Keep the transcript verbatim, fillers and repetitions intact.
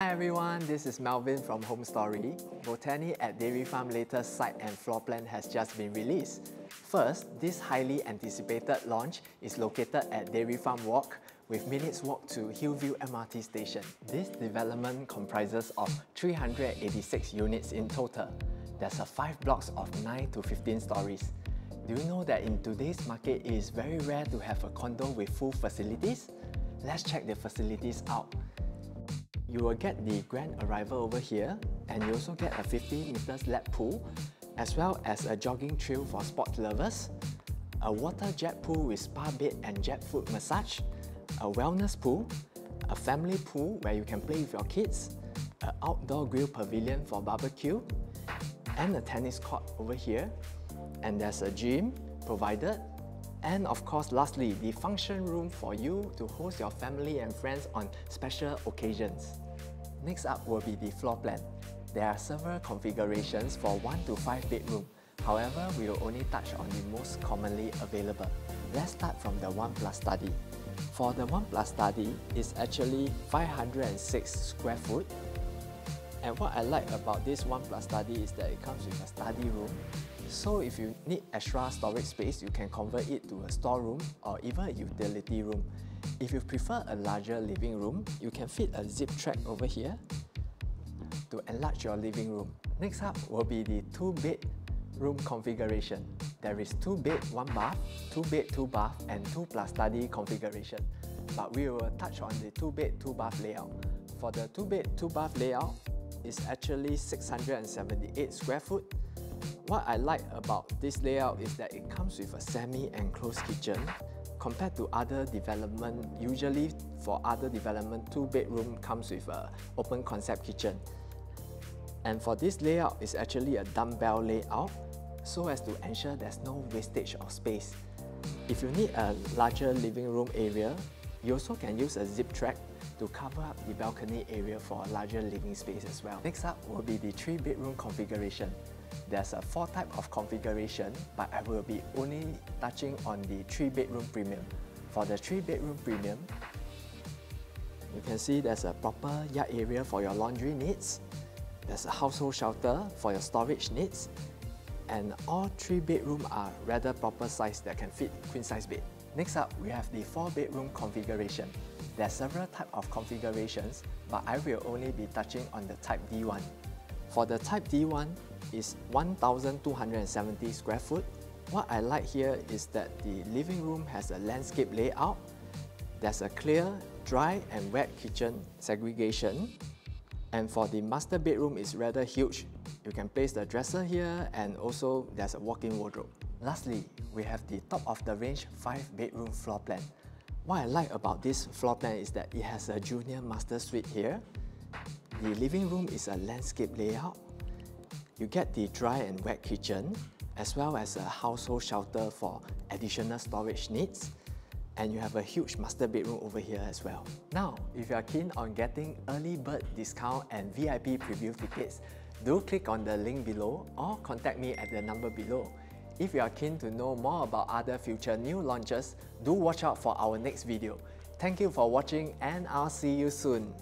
Hi everyone, this is Melvin from Home Story. Botany at Dairy Farm's latest site and floor plan has just been released. First, this highly anticipated launch is located at Dairy Farm Walk, with minutes walk to Hillview M R T station. This development comprises of three hundred eighty-six units in total. There's a five blocks of nine to fifteen stories. Do you know that in today's market, it is very rare to have a condo with full facilities? Let's check the facilities out. You will get the grand arrival over here, and you also get a fifty meter lap pool, as well as a jogging trail for sport lovers, a water jet pool with spa bed and jet foot massage, a wellness pool, a family pool where you can play with your kids, an outdoor grill pavilion for barbecue, and a tennis court over here. And there's a gym provided. And of course, lastly, the function room for you to host your family and friends on special occasions. Next up will be the floor plan. There are several configurations for one to five bedroom. However, we will only touch on the most commonly available. Let's start from the one plus study. For the one plus study, it's actually five hundred six square foot. And what I like about this one plus study is that it comes with a study room. So if you need extra storage space, you can convert it to a storeroom or even a utility room. If you prefer a larger living room, you can fit a zip track over here to enlarge your living room. Next up will be the two-bed room configuration. There is two-bed, one bath, two-bed, two bath, and two plus study configuration. But we will touch on the two-bed, two bath layout. For the two-bed, two bath layout, it's actually six hundred seventy-eight square foot. What I like about this layout is that it comes with a semi-enclosed kitchen. Compared to other development, usually for other development, two bedroom comes with an open concept kitchen. And for this layout, it's actually a dumbbell layout, so as to ensure there's no wastage of space. If you need a larger living room area, you also can use a zip track to cover up the balcony area for a larger living space as well. Next up will be the three bedroom configuration. There's a four type of configuration, but I will be only touching on the three bedroom premium. For the three bedroom premium, you can see there's a proper yard area for your laundry needs. There's a household shelter for your storage needs. And all three bedrooms are rather proper size that can fit queen size bed. Next up, we have the four bedroom configuration. There are several types of configurations, but I will only be touching on the type D one. For the type D one, is one thousand two hundred seventy square foot. What I like here is that the living room has a landscape layout. There's a clear, dry and wet kitchen segregation. And for the master bedroom, it's rather huge. You can place the dresser here, and also there's a walk-in wardrobe. Lastly, we have the top of the range five bedroom floor plan. What I like about this floor plan is that it has a junior master suite here. The living room is a landscape layout. You get the dry and wet kitchen, as well as a household shelter for additional storage needs. And you have a huge master bedroom over here as well. Now, if you are keen on getting early bird discount and V I P preview tickets, do click on the link below or contact me at the number below. If you are keen to know more about other future new launches, do watch out for our next video. Thank you for watching, and I'll see you soon.